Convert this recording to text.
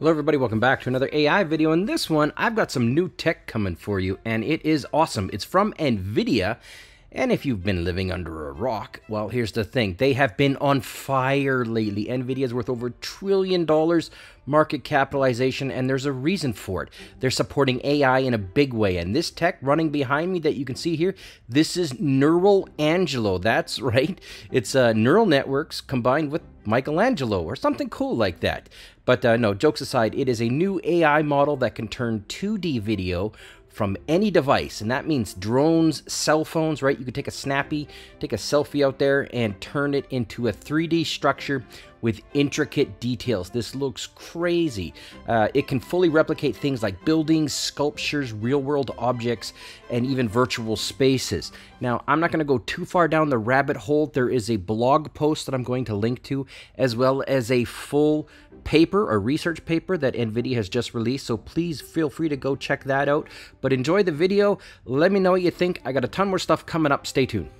Hello everybody, welcome back to another AI video. In this one, I've got some new tech coming for you, and it is awesome. It's from NVIDIA, and if you've been living under a rock, well, here's the thing. They have been on fire lately. NVIDIA's worth over $1 trillion market capitalization, and there's a reason for it. They're supporting AI in a big way, and this tech running behind me that you can see here, this is Neuralangelo. That's right. It's neural networks combined with Michelangelo or something cool like that. But no, jokes aside, it is a new AI model that can turn 2D video from any device, and that means drones, cell phones, right? You could take a selfie out there and turn it into a 3D structure with intricate details. This looks crazy. It can fully replicate things like buildings, sculptures, real-world objects, and even virtual spaces. Now, I'm not going to go too far down the rabbit hole. There is a blog post that I'm going to link to, as well as a full paper, a research paper that NVIDIA has just released, so please feel free to go check that out. But enjoy the video. Let me know what you think. I got a ton more stuff coming up. Stay tuned.